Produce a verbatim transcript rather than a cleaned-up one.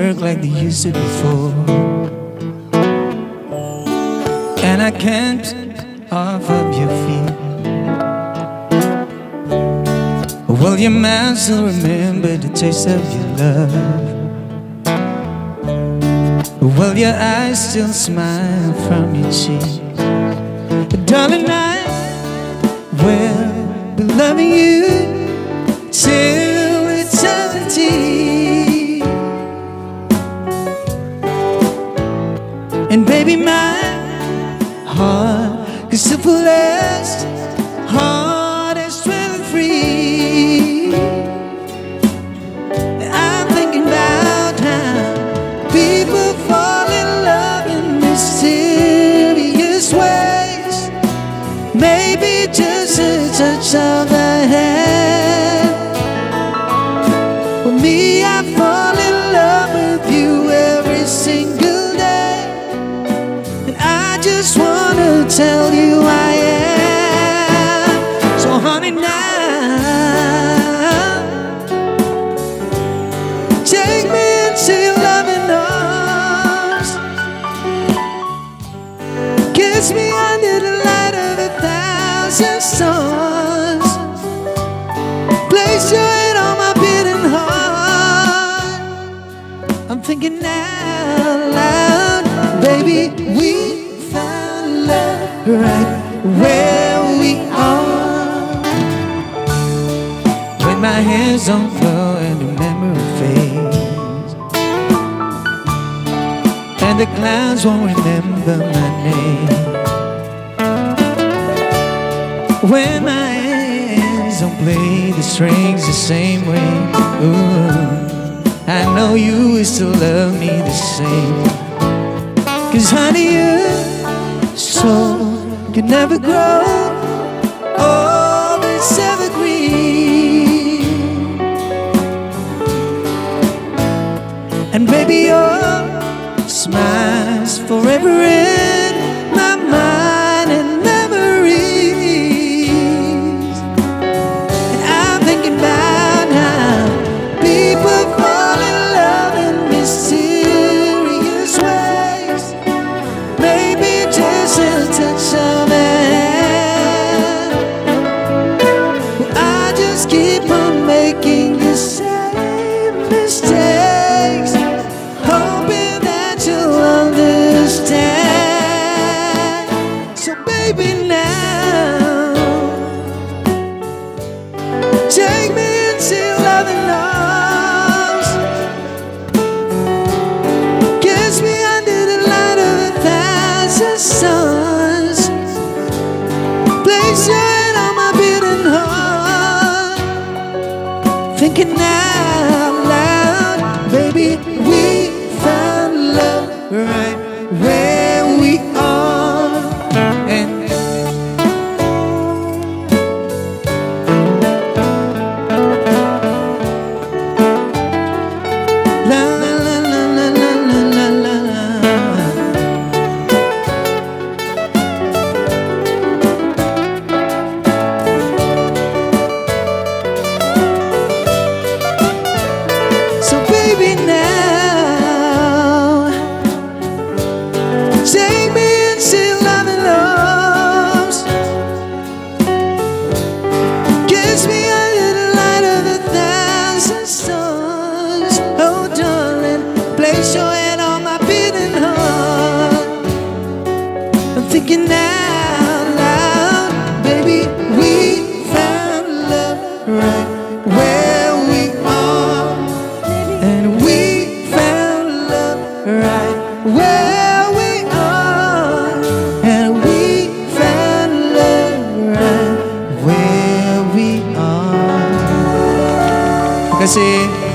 work like they used to before. And I can't off of your feet. Will your mouth still remember the taste of your love? Will your eyes still smile from your cheek? Darling, I will be loving you till eternity. And baby, my heart is the fullest, heart is thrilling free. I'm thinking about how people fall in love in mysterious ways. Maybe just a touch of the hand. For me, I fall in love with you every single day, and I just wanna tell you I am. So honey, now take me into your loving arms. Kiss me under the light of a thousand stars. Place your head on my beating heart. I'm thinking out loud, baby, we found love right where we are. When my hands don't flow and the memory fades, and the clouds won't remember my name. When my hands don't play the strings the same way, ooh, I know you will still love me the same. Cause honey, you so can never grow old, it's evergreen. And baby, your smile's forever in my mind and memories. And I'm thinking about how people fall in love in mysterious ways. Maybe just a touch of it. Well, I just keep on making the same mistakes, hoping that you'll understand. So baby, now take me into your loving arms. Kiss me under the light of a thousand suns. Thinking out loud, baby, we found love right where we are. And la la la la la la la la. Baby, now take me into your loving arms. Kiss me under the light of a thousand stars. Oh darling, place your hand on my beating heart. I'm thinking out loud, baby, we found love right where. Kasi